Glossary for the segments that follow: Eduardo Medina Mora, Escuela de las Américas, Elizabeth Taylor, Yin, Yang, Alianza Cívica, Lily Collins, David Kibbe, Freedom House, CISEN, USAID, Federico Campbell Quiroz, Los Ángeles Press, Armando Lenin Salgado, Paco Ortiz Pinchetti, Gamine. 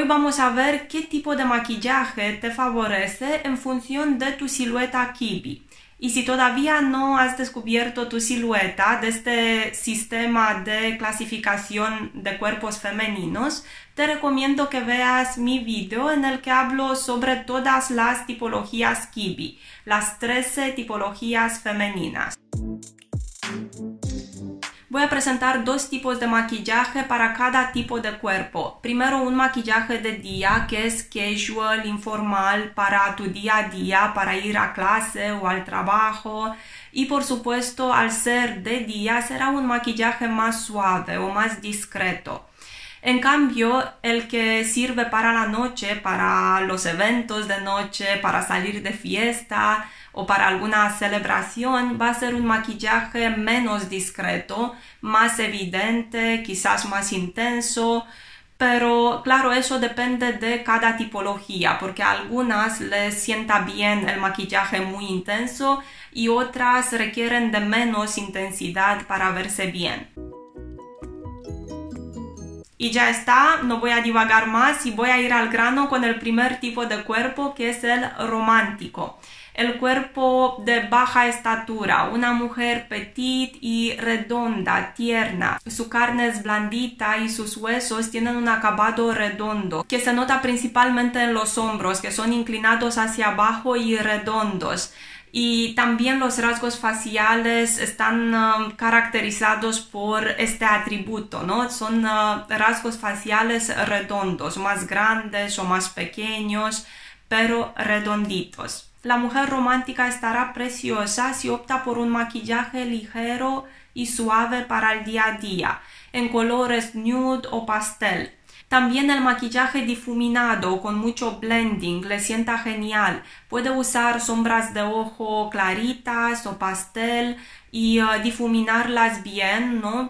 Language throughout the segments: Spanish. Hoy vamos a ver qué tipo de maquillaje te favorece en función de tu silueta Kibbe. Y si todavía no has descubierto tu silueta de este sistema de clasificación de cuerpos femeninos, te recomiendo que veas mi video en el que hablo sobre todas las tipologías Kibbe, las 13 tipologías femeninas. Voy a presentar dos tipos de maquillaje para cada tipo de cuerpo. Primero, un maquillaje de día, que es casual, informal, para tu día a día, para ir a clase o al trabajo. Y por supuesto, al ser de día, será un maquillaje más suave o más discreto. En cambio, el que sirve para la noche, para los eventos de noche, para salir de fiesta o para alguna celebración, va a ser un maquillaje menos discreto, más evidente, quizás más intenso, pero claro, eso depende de cada tipología, porque a algunas les sienta bien el maquillaje muy intenso y otras requieren de menos intensidad para verse bien. Y ya está, no voy a divagar más y voy a ir al grano con el primer tipo de cuerpo, que es el romántico. El cuerpo de baja estatura, una mujer petit y redonda, tierna. Su carne es blandita y sus huesos tienen un acabado redondo, que se nota principalmente en los hombros, que son inclinados hacia abajo y redondos. Y también los rasgos faciales están caracterizados por este atributo, ¿no? Son rasgos faciales redondos, más grandes o más pequeños, pero redonditos. La mujer romántica estará preciosa si opta por un maquillaje ligero y suave para el día a día, en colores nude o pastel. También el maquillaje difuminado con mucho blending le sienta genial. Puede usar sombras de ojo claritas o pastel y difuminarlas bien, ¿no?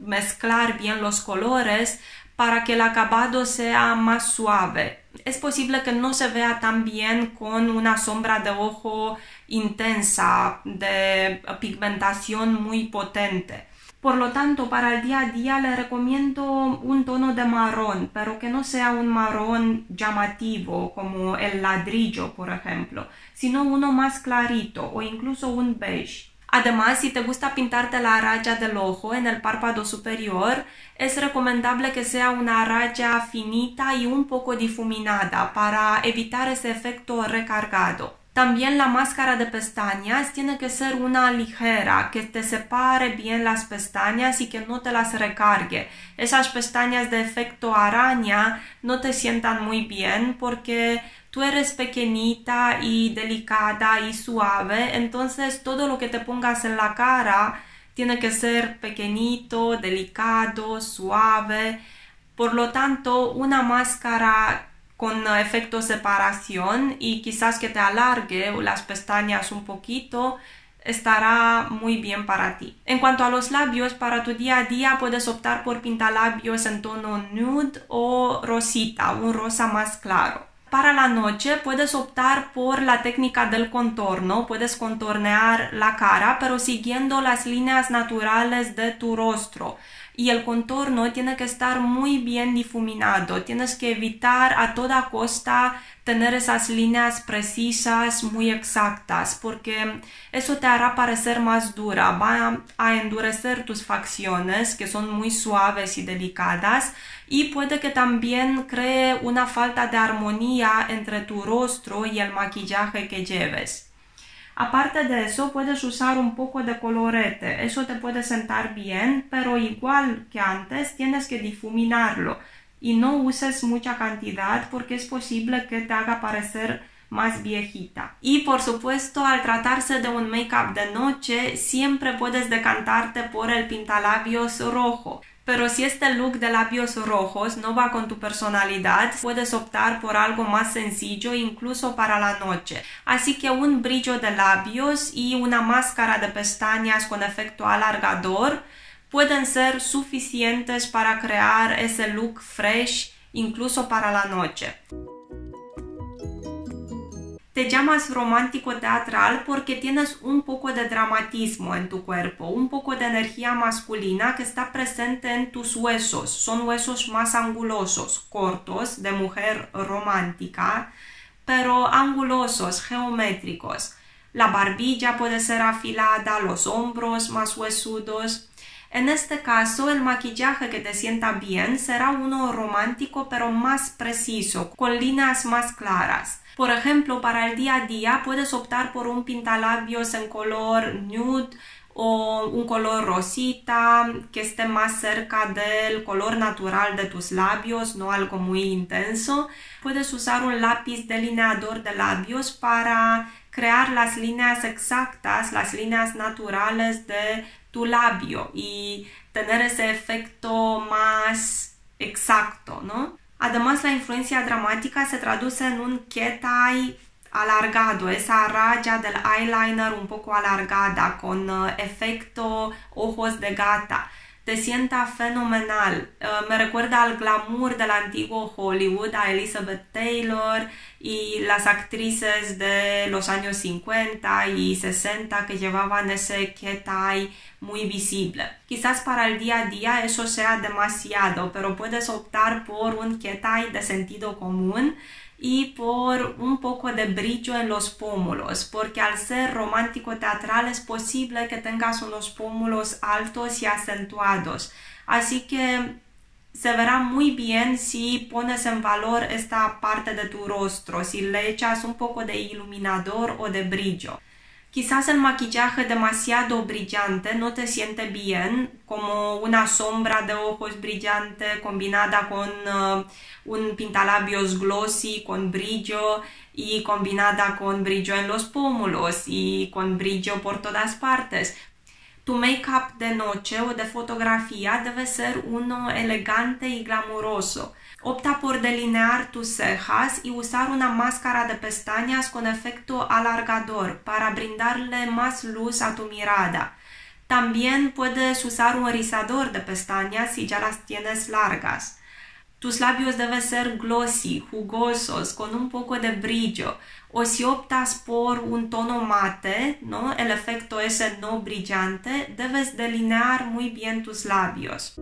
Mezclar bien los colores para que el acabado sea más suave. Es posible que no se vea tan bien con una sombra de ojo intensa, de pigmentación muy potente. Por lo tanto, para el día a día le recomiendo un tono de marrón, pero que no sea un marrón llamativo como el ladrillo, por ejemplo, sino uno más clarito o incluso un beige. Además, si te gusta pintarte la raya del ojo en el párpado superior, es recomendable que sea una raya finita y un poco difuminada para evitar ese efecto recargado. También la máscara de pestañas tiene que ser una ligera, que te separe bien las pestañas y que no te las recargue. Esas pestañas de efecto araña no te sientan muy bien porque tú eres pequeñita y delicada y suave, entonces todo lo que te pongas en la cara tiene que ser pequeñito, delicado, suave. Por lo tanto, una máscara con efecto separación y quizás que te alargue las pestañas un poquito, estará muy bien para ti. En cuanto a los labios, para tu día a día puedes optar por pintalabios en tono nude o rosita, un rosa más claro. Para la noche puedes optar por la técnica del contorno, puedes contornear la cara, pero siguiendo las líneas naturales de tu rostro. Y el contorno tiene que estar muy bien difuminado, tienes que evitar a toda costa tener esas líneas precisas, muy exactas, porque eso te hará parecer más dura, va a endurecer tus facciones, que son muy suaves y delicadas, y puede que también cree una falta de armonía entre tu rostro y el maquillaje que lleves. Aparte de eso, puedes usar un poco de colorete, eso te puede sentar bien, pero igual que antes tienes que difuminarlo y no uses mucha cantidad porque es posible que te haga parecer más viejita. Y por supuesto, al tratarse de un make-up de noche, siempre puedes decantarte por el pintalabios rojo. Pero si este look de labios rojos no va con tu personalidad, puedes optar por algo más sencillo incluso para la noche. Así que un brillo de labios y una máscara de pestañas con efecto alargador pueden ser suficientes para crear ese look fresh incluso para la noche. te llamas romántico teatral porque tienes un poco de dramatismo en tu cuerpo, un poco de energía masculina que está presente en tus huesos. Son huesos más angulosos, cortos, de mujer romántica, pero angulosos, geométricos. La barbilla puede ser afilada, los hombros más huesudos. En este caso, el maquillaje que te sienta bien será uno romántico pero más preciso, con líneas más claras. Por ejemplo, para el día a día puedes optar por un pintalabios en color nude o un color rosita que esté más cerca del color natural de tus labios, no algo muy intenso. Puedes usar un lápiz delineador de labios para crear las líneas exactas, las líneas naturales de tu labio y tener ese efecto más exacto, ¿no? Además, la influencia dramática se traduce en un cat eye alargado, esa raya del eyeliner un poco alargada, con efecto ojos de gata. Te sienta fenomenal. Me recuerda al glamour del antiguo Hollywood, a Elizabeth Taylor y las actrices de los años 50 y 60 que llevaban ese cat eye muy visible. Quizás para el día a día eso sea demasiado, pero puedes optar por un cat eye de sentido común y por un poco de brillo en los pómulos, porque al ser romántico teatral es posible que tengas unos pómulos altos y acentuados. Así que se verá muy bien si pones en valor esta parte de tu rostro, si le echas un poco de iluminador o de brillo. Quizás el maquillaje demasiado brillante no te siente bien, como una sombra de ojos brillante combinada con un pintalabios glossy con brillo y combinada con brillo en los pómulos y con brillo por todas partes. Tu make-up de noche o de fotografía debe ser uno elegante y glamuroso. Opta por delinear tus cejas y usar una máscara de pestañas con efecto alargador para brindarle más luz a tu mirada. También puedes usar un rizador de pestañas si ya las tienes largas. Tus labios deben ser glossy, jugosos, con un poco de brillo. O si optas por un tono mate, ¿no?, el efecto ese no brillante, debes delinear muy bien tus labios.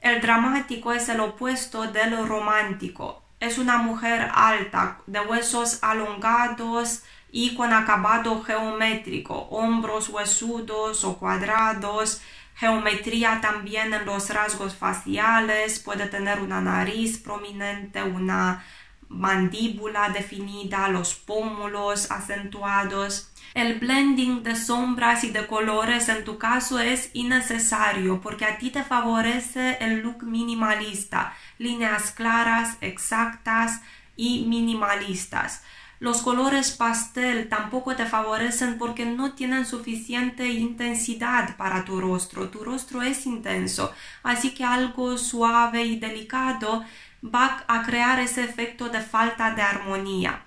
El dramático es el opuesto del romántico. Es una mujer alta, de huesos alongados y con acabado geométrico, hombros huesudos o cuadrados. Geometría también en los rasgos faciales, puede tener una nariz prominente, una mandíbula definida, los pómulos acentuados. El blending de sombras y de colores en tu caso es innecesario porque a ti te favorece el look minimalista, líneas claras, exactas y minimalistas. Los colores pastel tampoco te favorecen porque no tienen suficiente intensidad para tu rostro es intenso, así que algo suave y delicado va a crear ese efecto de falta de armonía.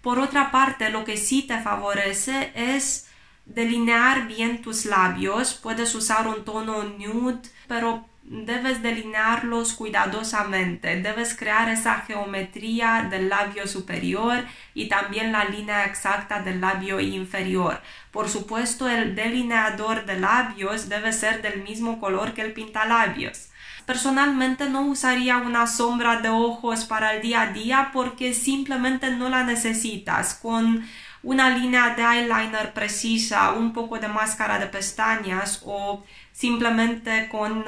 Por otra parte, lo que sí te favorece es delinear bien tus labios, puedes usar un tono nude, pero debes delinearlos cuidadosamente, debes crear esa geometría del labio superior y también la línea exacta del labio inferior. Por supuesto, el delineador de labios debe ser del mismo color que el pintalabios. Personalmente no usaría una sombra de ojos para el día a día porque simplemente no la necesitas. Con una línea de eyeliner precisa, un poco de máscara de pestañas o simplemente con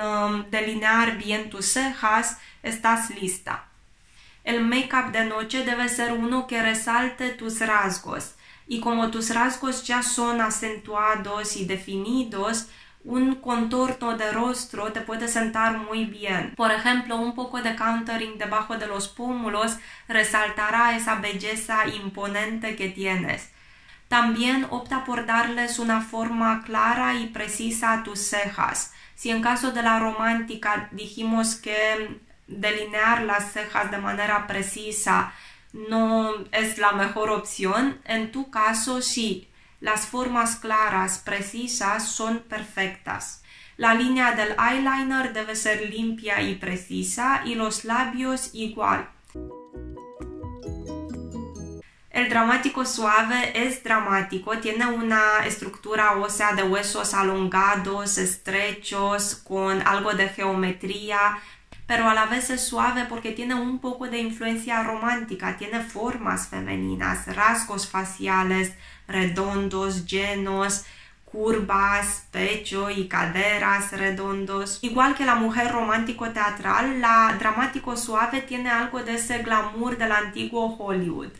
delinear bien tus cejas, estás lista. El make-up de noche debe ser uno que resalte tus rasgos y como tus rasgos ya son acentuados y definidos, un contorno de rostro te puede sentar muy bien. Por ejemplo, un poco de contouring debajo de los pómulos resaltará esa belleza imponente que tienes. También opta por darles una forma clara y precisa a tus cejas. Si en caso de la romántica dijimos que delinear las cejas de manera precisa no es la mejor opción, en tu caso sí. Las formas claras, precisas, son perfectas. La línea del eyeliner debe ser limpia y precisa y los labios igual. El dramático suave es dramático, tiene una estructura ósea de huesos alongados, estrechos, con algo de geometría, pero a la vez es suave porque tiene un poco de influencia romántica, tiene formas femeninas, rasgos faciales redondos, llenos, curvas, pecho y caderas redondos. Igual que la mujer romántico-teatral, la dramático suave tiene algo de ese glamour del antiguo Hollywood.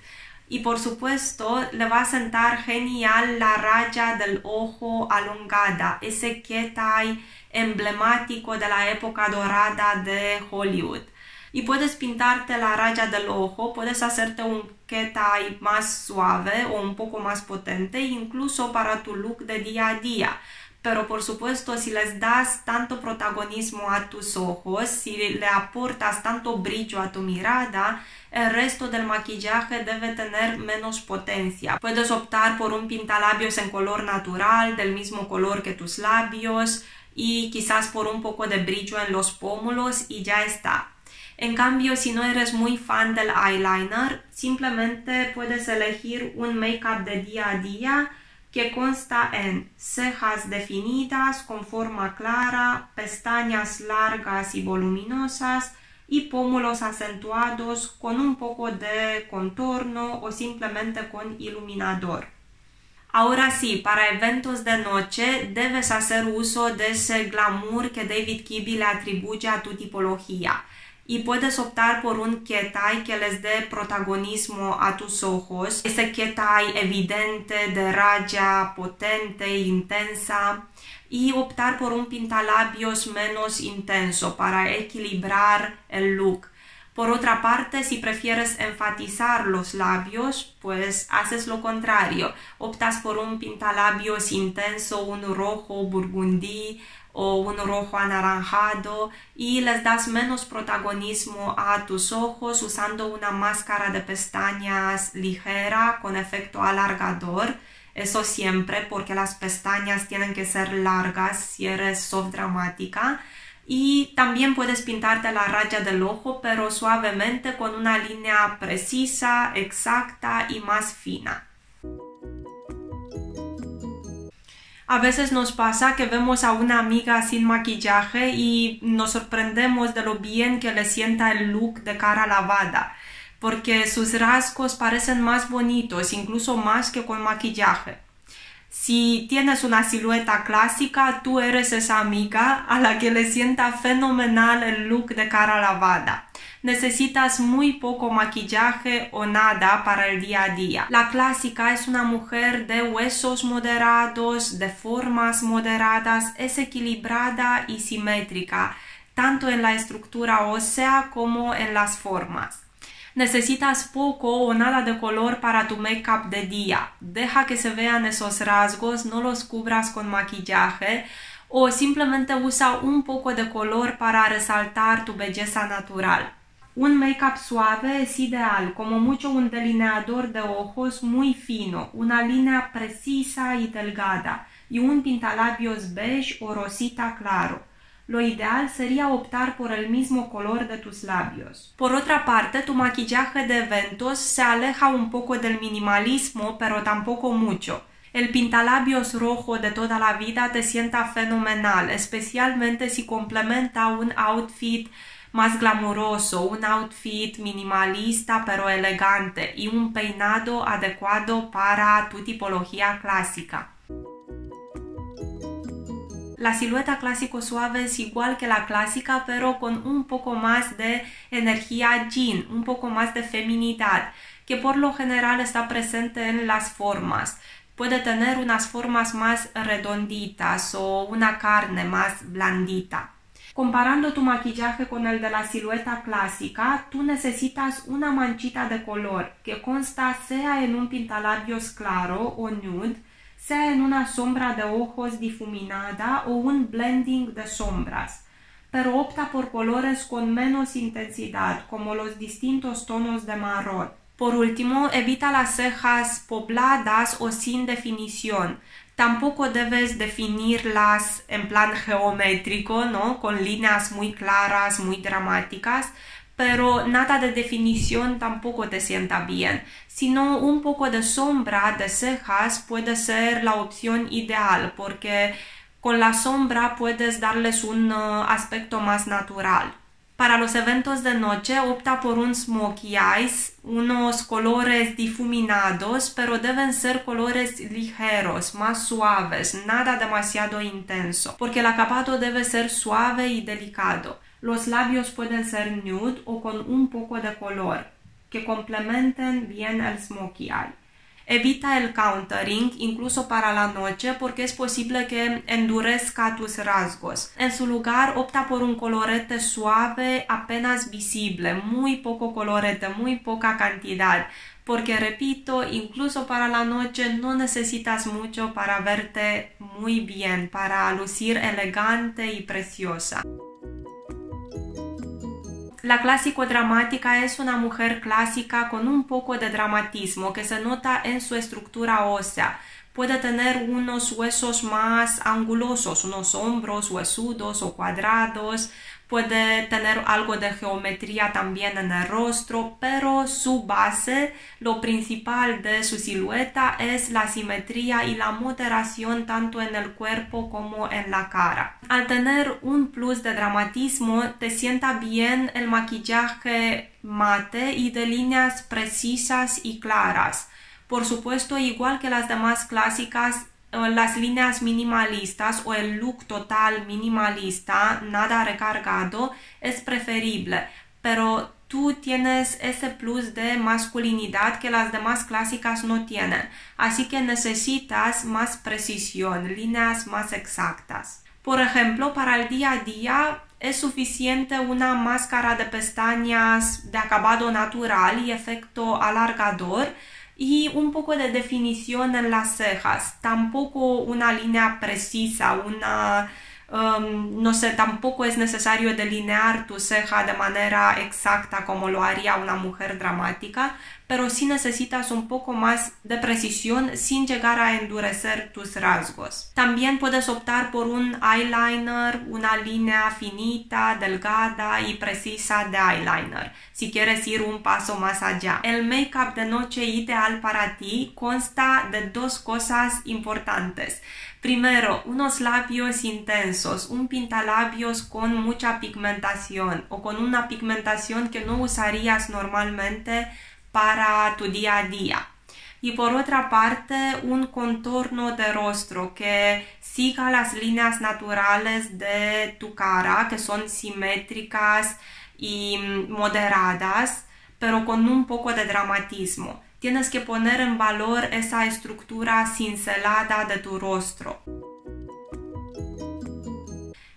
Y por supuesto le va a sentar genial la raya del ojo alongada, ese cat-eye emblemático de la época dorada de Hollywood. Y puedes pintarte la raya del ojo, puedes hacerte un cat-eye más suave o un poco más potente, incluso para tu look de día a día. Pero por supuesto, si les das tanto protagonismo a tus ojos, si le aportas tanto brillo a tu mirada, el resto del maquillaje debe tener menos potencia. Puedes optar por un pintalabios en color natural, del mismo color que tus labios, y quizás por un poco de brillo en los pómulos y ya está. En cambio, si no eres muy fan del eyeliner, simplemente puedes elegir un make-up de día a día que consta en cejas definidas con forma clara, pestañas largas y voluminosas y pómulos acentuados con un poco de contorno o simplemente con iluminador. Ahora sí, para eventos de noche debes hacer uso de ese glamour que David Kibbe le atribuye a tu tipología. Y puedes optar por un cat-eye que les dé protagonismo a tus ojos, ese cat-eye evidente, de raya potente, intensa, y optar por un pintalabios menos intenso para equilibrar el look. Por otra parte, si prefieres enfatizar los labios, pues haces lo contrario. Optas por un pintalabios intenso, un rojo burgundí, o un rojo anaranjado y les das menos protagonismo a tus ojos usando una máscara de pestañas ligera con efecto alargador. Eso siempre porque las pestañas tienen que ser largas si eres soft dramática. Y también puedes pintarte la raya del ojo pero suavemente con una línea precisa, exacta y más fina. A veces nos pasa que vemos a una amiga sin maquillaje y nos sorprendemos de lo bien que le sienta el look de cara lavada, porque sus rasgos parecen más bonitos, incluso más que con maquillaje. Si tienes una silueta clásica, tú eres esa amiga a la que le sienta fenomenal el look de cara lavada. Necesitas muy poco maquillaje o nada para el día a día. La clásica es una mujer de huesos moderados, de formas moderadas, es equilibrada y simétrica, tanto en la estructura ósea como en las formas. Necesitas poco o nada de color para tu make-up de día. Deja que se vean esos rasgos, no los cubras con maquillaje, o simplemente usa un poco de color para resaltar tu belleza natural. Un make-up suave es ideal, como mucho un delineador de ojos muy fino, una línea precisa y delgada, y un pintalabios beige o rosita claro. Lo ideal sería optar por el mismo color de tus labios. Por otra parte, tu maquillaje de eventos se aleja un poco del minimalismo, pero tampoco mucho. El pintalabios rojo de toda la vida te sienta fenomenal, especialmente si complementa un outfit más glamuroso, un outfit minimalista pero elegante y un peinado adecuado para tu tipología clásica. La silueta clásico suave es igual que la clásica pero con un poco más de energía yin, un poco más de feminidad, que por lo general está presente en las formas. Puede tener unas formas más redonditas o una carne más blandita. Comparando tu maquillaje con el de la silueta clásica, tú necesitas una manchita de color que consta sea en un pintalabios claro o nude, sea en una sombra de ojos difuminada o un blending de sombras. Pero opta por colores con menos intensidad, como los distintos tonos de marrón. Por último, evita las cejas pobladas o sin definición. Tampoco debes definirlas en plan geométrico, ¿no? Con líneas muy claras, muy dramáticas, pero nada de definición tampoco te sienta bien, sino un poco de sombra de cejas puede ser la opción ideal, porque con la sombra puedes darles un aspecto más natural. Para los eventos de noche opta por un smokey eyes, unos colores difuminados, pero deben ser colores ligeros, más suaves, nada demasiado intenso, porque el acabado debe ser suave y delicado. Los labios pueden ser nude o con un poco de color, que complementen bien el smokey eye. Evita el countering, incluso para la noche, porque es posible que endurezca tus rasgos. En su lugar, opta por un colorete suave, apenas visible, muy poco colorete, muy poca cantidad, porque, repito, incluso para la noche no necesitas mucho para verte muy bien, para lucir elegante y preciosa. La clásico dramática es una mujer clásica con un poco de dramatismo que se nota en su estructura ósea. Puede tener unos huesos más angulosos, unos hombros huesudos o cuadrados. Puede tener algo de geometría también en el rostro, pero su base, lo principal de su silueta, es la simetría y la moderación tanto en el cuerpo como en la cara. Al tener un plus de dramatismo, te sienta bien el maquillaje mate y de líneas precisas y claras. Por supuesto, igual que las demás clásicas, las líneas minimalistas o el look total minimalista, nada recargado, es preferible, pero tú tienes ese plus de masculinidad que las demás clásicas no tienen, así que necesitas más precisión, líneas más exactas. Por ejemplo, para el día a día es suficiente una máscara de pestañas de acabado natural y efecto alargador, y un poco de definición en las cejas, tampoco una línea precisa, no sé, tampoco es necesario delinear tu ceja de manera exacta como lo haría una mujer dramática, pero sí necesitas un poco más de precisión sin llegar a endurecer tus rasgos. También puedes optar por un eyeliner, una línea finita, delgada y precisa de eyeliner, si quieres ir un paso más allá. El make-up de noche ideal para ti consta de dos cosas importantes. Primero, unos labios intensos, un pintalabios con mucha pigmentación o con una pigmentación que no usarías normalmente para tu día a día. Y por otra parte, un contorno de rostro que siga las líneas naturales de tu cara, que son simétricas y moderadas, pero con un poco de dramatismo. Tienes que poner en valor esa estructura cincelada de tu rostro.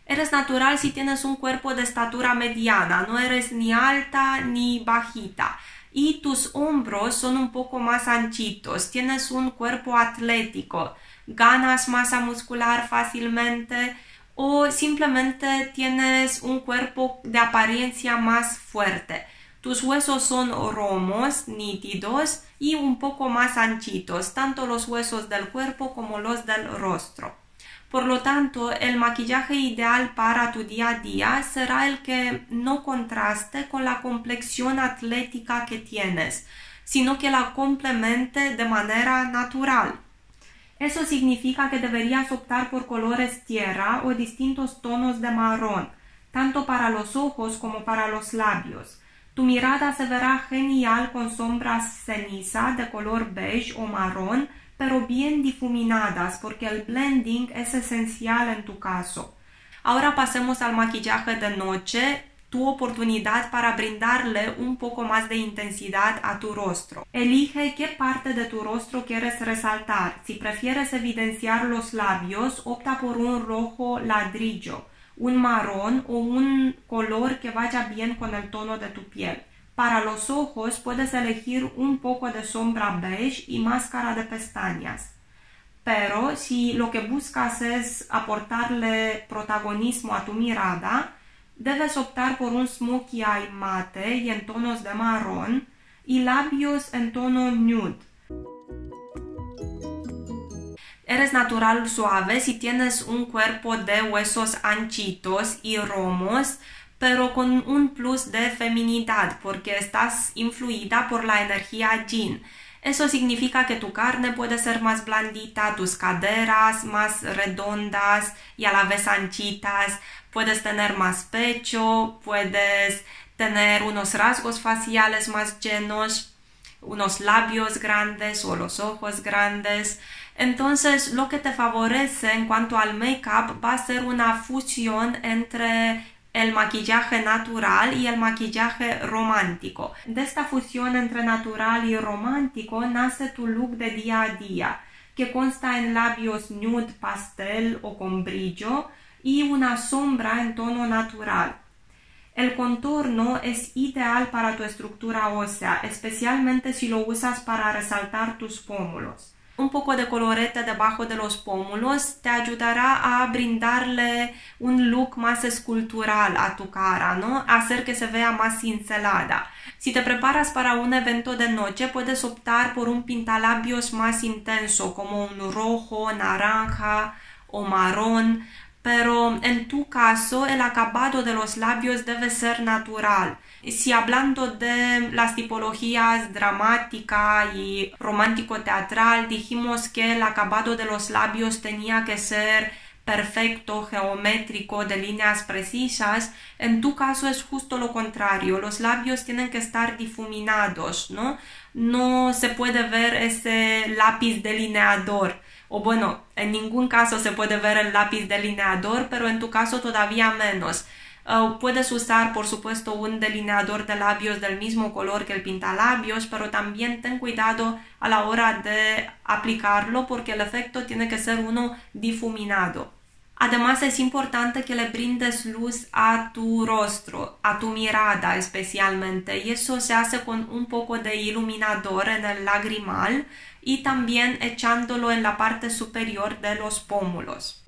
Eres natural si tienes un cuerpo de estatura mediana, no eres ni alta ni bajita. Y tus hombros son un poco más anchitos, tienes un cuerpo atlético, ganas masa muscular fácilmente o simplemente tienes un cuerpo de apariencia más fuerte. Tus huesos son romos, nítidos y un poco más anchitos, tanto los huesos del cuerpo como los del rostro. Por lo tanto, el maquillaje ideal para tu día a día será el que no contraste con la complexión atlética que tienes, sino que la complemente de manera natural. Eso significa que deberías optar por colores tierra o distintos tonos de marrón, tanto para los ojos como para los labios. Tu mirada se verá genial con sombras ceniza de color beige o marrón, pero bien difuminadas porque el blending es esencial en tu caso. Ahora pasemos al maquillaje de noche, tu oportunidad para brindarle un poco más de intensidad a tu rostro. Elige qué parte de tu rostro quieres resaltar. Si prefieres evidenciar los labios, opta por un rojo ladrillo, un marrón o un color que vaya bien con el tono de tu piel. Para los ojos puedes elegir un poco de sombra beige y máscara de pestañas. Pero si lo que buscas es aportarle protagonismo a tu mirada, debes optar por un smokey eye mate y en tonos de marrón y labios en tono nude. Eres natural suave si tienes un cuerpo de huesos anchitos y romos, pero con un plus de feminidad, porque estás influida por la energía yin. Eso significa que tu carne puede ser más blandita, tus caderas más redondas y a la vez anchitas, puedes tener más pecho, puedes tener unos rasgos faciales más llenos, unos labios grandes o los ojos grandes. Entonces, lo que te favorece en cuanto al make-up va a ser una fusión entre el maquillaje natural y el maquillaje romántico. De esta fusión entre natural y romántico nace tu look de día a día, que consta en labios nude, pastel o con brillo y una sombra en tono natural. El contorno es ideal para tu estructura ósea, especialmente si lo usas para resaltar tus pómulos. Un poco de colorete debajo de los pómulos te ayudará a brindarle un look más escultural a tu cara, ¿no? Hacer que se vea más cincelada. Si te preparas para un evento de noche, puedes optar por un pintalabios más intenso, como un rojo, naranja o marrón, pero en tu caso el acabado de los labios debe ser natural. Si hablando de las tipologías dramática y romántico-teatral, dijimos que el acabado de los labios tenía que ser perfecto, geométrico, de líneas precisas, en tu caso es justo lo contrario. Los labios tienen que estar difuminados, ¿no? No se puede ver ese lápiz delineador. O bueno, en ningún caso se puede ver el lápiz delineador, pero en tu caso todavía menos. Puedes usar, por supuesto, un delineador de labios del mismo color que el pintalabios, pero también ten cuidado a la hora de aplicarlo porque el efecto tiene que ser uno difuminado. Además, es importante que le brindes luz a tu rostro, a tu mirada especialmente, y eso se hace con un poco de iluminador en el lagrimal y también echándolo en la parte superior de los pómulos.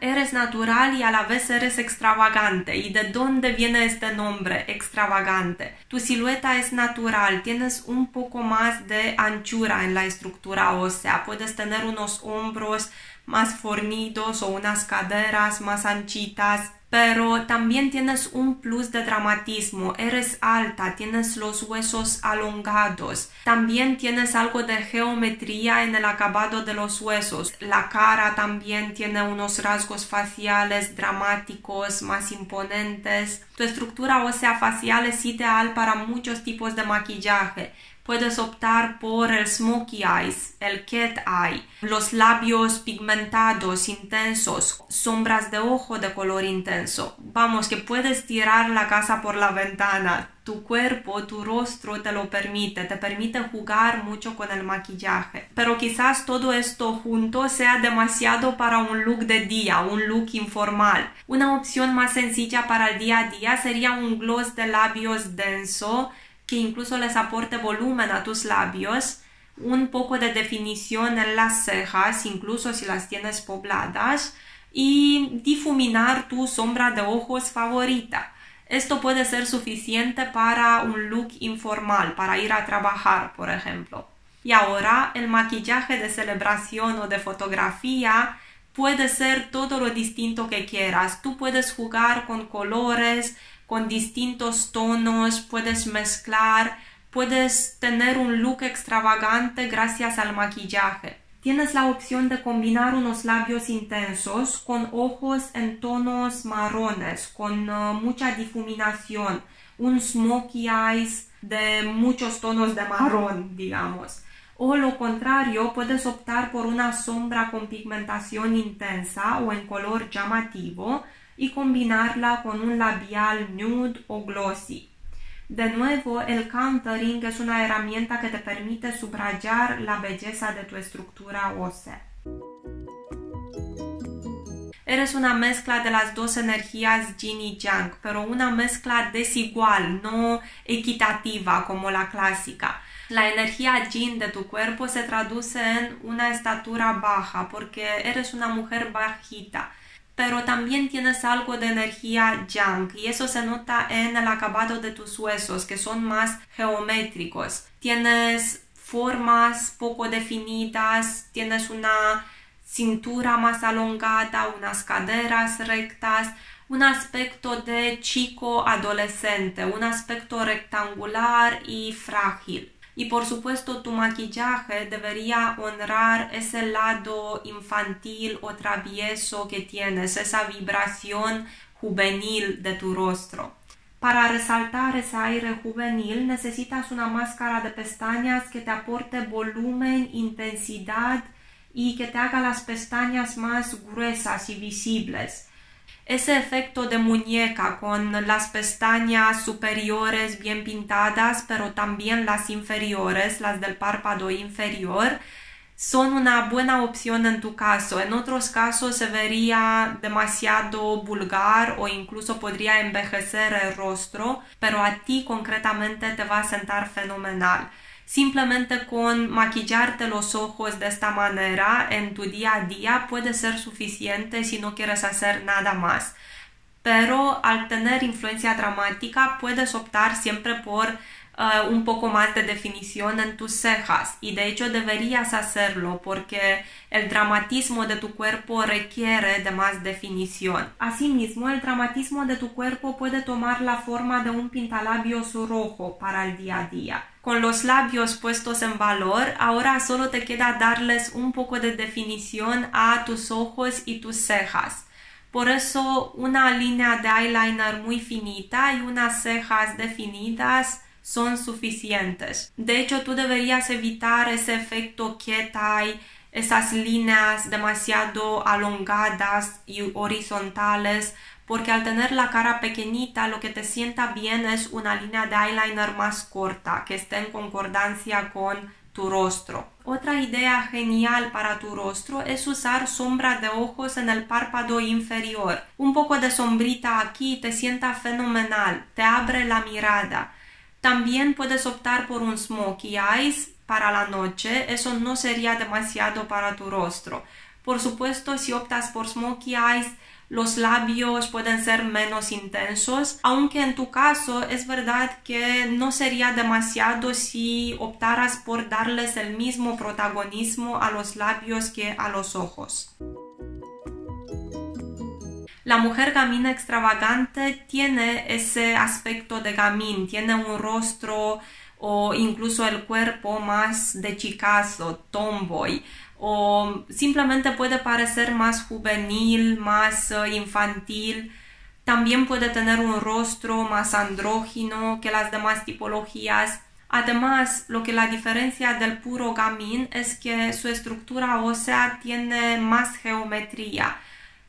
Eres natural y a la vez eres extravagante. ¿Y de dónde viene este nombre, extravagante? Tu silueta es natural, tienes un poco más de anchura en la estructura ósea, puedes tener unos hombros más fornidos o unas caderas más anchitas, pero también tienes un plus de dramatismo, eres alta, tienes los huesos alongados, también tienes algo de geometría en el acabado de los huesos, la cara también tiene unos rasgos faciales dramáticos, más imponentes. Tu estructura ósea facial es ideal para muchos tipos de maquillaje. Puedes optar por el smokey eyes, el cat eye, los labios pigmentados intensos, sombras de ojo de color intenso. Vamos, que puedes tirar la casa por la ventana. Tu cuerpo, tu rostro te lo permite, jugar mucho con el maquillaje. Pero quizás todo esto junto sea demasiado para un look de día, un look informal. Una opción más sencilla para el día a día sería un gloss de labios denso, que incluso les aporte volumen a tus labios, un poco de definición en las cejas, incluso si las tienes pobladas, y difuminar tu sombra de ojos favorita. Esto puede ser suficiente para un look informal, para ir a trabajar, por ejemplo. Y ahora, el maquillaje de celebración o de fotografía puede ser todo lo distinto que quieras. Tú puedes jugar con colores, con distintos tonos, puedes mezclar, puedes tener un look extravagante gracias al maquillaje. Tienes la opción de combinar unos labios intensos con ojos en tonos marrones, con mucha difuminación, un smokey eyes de muchos tonos de marrón, digamos. O lo contrario, puedes optar por una sombra con pigmentación intensa o en color llamativo, y combinarla con un labial nude o glossy. De nuevo, el contouring es una herramienta que te permite subrayar la belleza de tu estructura ósea. Eres una mezcla de las dos energías yin y yang, pero una mezcla desigual, no equitativa como la clásica. La energía yin de tu cuerpo se traduce en una estatura baja, porque eres una mujer bajita, pero también tienes algo de energía yang y eso se nota en el acabado de tus huesos, que son más geométricos. Tienes formas poco definidas, tienes una cintura más alongada, unas caderas rectas, un aspecto de chico adolescente, un aspecto rectangular y frágil. Y por supuesto tu maquillaje debería honrar ese lado infantil o travieso que tienes, esa vibración juvenil de tu rostro. Para resaltar ese aire juvenil necesitas una máscara de pestañas que te aporte volumen, intensidad y que te haga las pestañas más gruesas y visibles. Ese efecto de muñeca con las pestañas superiores bien pintadas, pero también las inferiores, las del párpado inferior, son una buena opción en tu caso. En otros casos se vería demasiado vulgar o incluso podría envejecer el rostro, pero a ti concretamente te va a sentar fenomenal. Simplemente con maquillarte los ojos de esta manera en tu día a día puede ser suficiente si no quieres hacer nada más. Pero al tener influencia dramática puedes optar siempre por un poco más de definición en tus cejas, y de hecho deberías hacerlo porque el dramatismo de tu cuerpo requiere de más definición. Asimismo, el dramatismo de tu cuerpo puede tomar la forma de un pintalabios rojo para el día a día. Con los labios puestos en valor, ahora solo te queda darles un poco de definición a tus ojos y tus cejas. Por eso una línea de eyeliner muy finita y unas cejas definidas son suficientes. De hecho, tú deberías evitar ese efecto cat-eye, esas líneas demasiado alongadas y horizontales, porque al tener la cara pequeñita, lo que te sienta bien es una línea de eyeliner más corta, que esté en concordancia con tu rostro. Otra idea genial para tu rostro es usar sombra de ojos en el párpado inferior. Un poco de sombrita aquí te sienta fenomenal, te abre la mirada. También puedes optar por un smokey eyes para la noche, eso no sería demasiado para tu rostro. Por supuesto, si optas por smokey eyes, los labios pueden ser menos intensos, aunque en tu caso es verdad que no sería demasiado si optaras por darles el mismo protagonismo a los labios que a los ojos. La mujer gamín extravagante tiene ese aspecto de gamín, tiene un rostro o incluso el cuerpo más de chicazo, tomboy, o simplemente puede parecer más juvenil, más infantil. También puede tener un rostro más andrógino que las demás tipologías. Además, lo que la diferencia del puro gamín es que su estructura ósea tiene más geometría.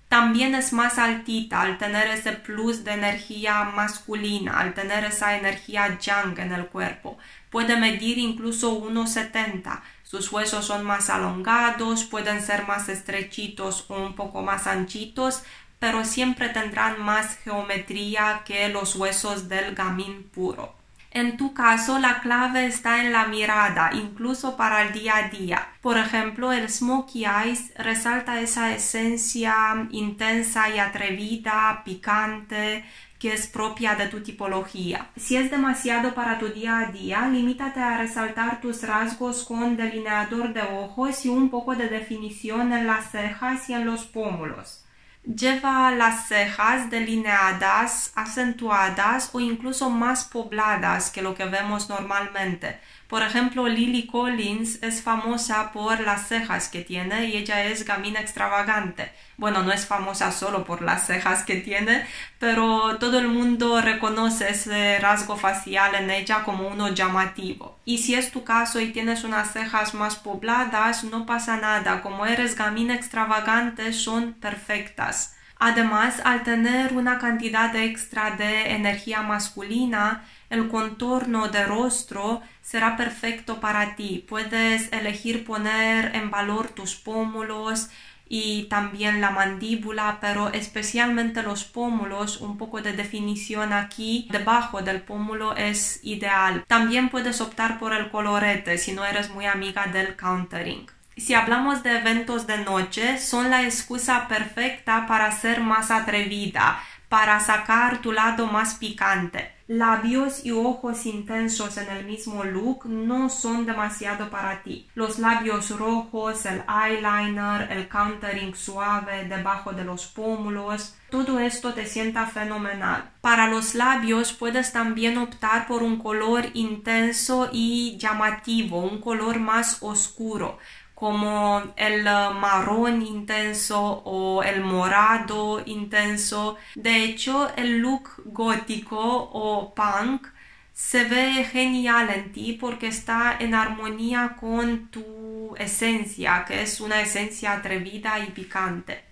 También es más altita al tener ese plus de energía masculina, al tener esa energía yang en el cuerpo. Puede medir incluso 1,70. Sus huesos son más alongados, pueden ser más estrechitos o un poco más anchitos, pero siempre tendrán más geometría que los huesos del gamín puro. En tu caso, la clave está en la mirada, incluso para el día a día. Por ejemplo, el smokey eyes resalta esa esencia intensa y atrevida, picante, que es propia de tu tipología. Si es demasiado para tu día a día, limítate a resaltar tus rasgos con delineador de ojos y un poco de definición en las cejas y en los pómulos. Lleva las cejas delineadas, acentuadas o incluso más pobladas que lo que vemos normalmente. Por ejemplo, Lily Collins es famosa por las cejas que tiene y ella es gamín extravagante. Bueno, no es famosa solo por las cejas que tiene, pero todo el mundo reconoce ese rasgo facial en ella como uno llamativo. Y si es tu caso y tienes unas cejas más pobladas, no pasa nada, como eres gamín extravagante son perfectas. Además, al tener una cantidad extra de energía masculina, el contorno de rostro será perfecto para ti. Puedes elegir poner en valor tus pómulos y también la mandíbula, pero especialmente los pómulos, un poco de definición aquí debajo del pómulo es ideal. También puedes optar por el colorete si no eres muy amiga del countering. Si hablamos de eventos de noche, son la excusa perfecta para ser más atrevida, para sacar tu lado más picante. Labios y ojos intensos en el mismo look no son demasiado para ti. Los labios rojos, el eyeliner, el contouring suave debajo de los pómulos, todo esto te sienta fenomenal. Para los labios puedes también optar por un color intenso y llamativo, un color más oscuro, como el marrón intenso o el morado intenso. De hecho, el look gótico o punk se ve genial en ti porque está en armonía con tu esencia, que es una esencia atrevida y picante.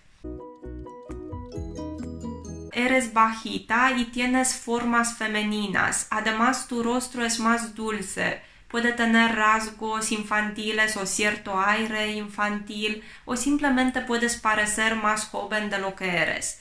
Eres bajita y tienes formas femeninas. Además, tu rostro es más dulce. Puede tener rasgos infantiles o cierto aire infantil, o simplemente puedes parecer más joven de lo que eres.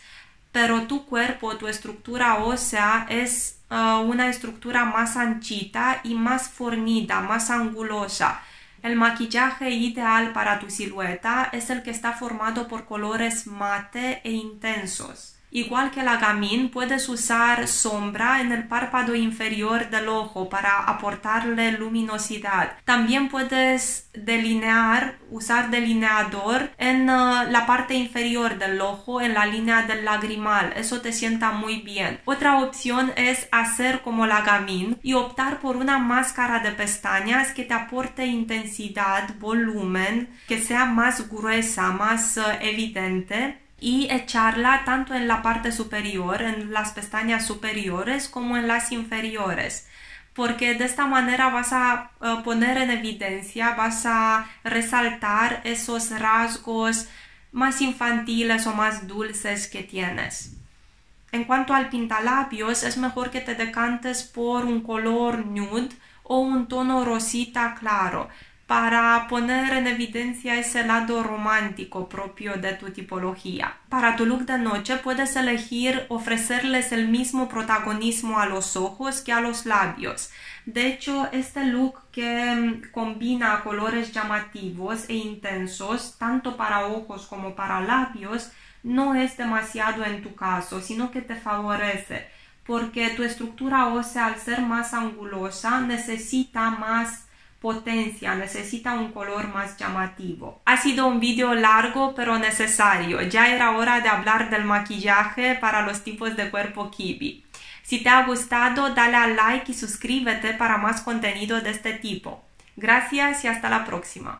Pero tu cuerpo, tu estructura ósea es una estructura más anchita y más fornida, más angulosa. El maquillaje ideal para tu silueta es el que está formado por colores mate e intensos. Igual que la gamin, puedes usar sombra en el párpado inferior del ojo para aportarle luminosidad. También puedes delinear, usar delineador en la parte inferior del ojo, en la línea del lagrimal. Eso te sienta muy bien. Otra opción es hacer como la gamin y optar por una máscara de pestañas que te aporte intensidad, volumen, que sea más gruesa, más evidente, y echarla tanto en la parte superior, en las pestañas superiores, como en las inferiores, porque de esta manera vas a poner en evidencia, vas a resaltar esos rasgos más infantiles o más dulces que tienes. En cuanto al pintalabios, es mejor que te decantes por un color nude o un tono rosita claro, para poner en evidencia ese lado romántico propio de tu tipología. Para tu look de noche puedes elegir ofrecerles el mismo protagonismo a los ojos que a los labios. De hecho, este look que combina colores llamativos e intensos, tanto para ojos como para labios, no es demasiado en tu caso, sino que te favorece, porque tu estructura ósea, al ser más angulosa, necesita más potencia, necesita un color más llamativo. Ha sido un vídeo largo pero necesario. Ya era hora de hablar del maquillaje para los tipos de cuerpo Kibbe. Si te ha gustado, dale a like y suscríbete para más contenido de este tipo. Gracias y hasta la próxima.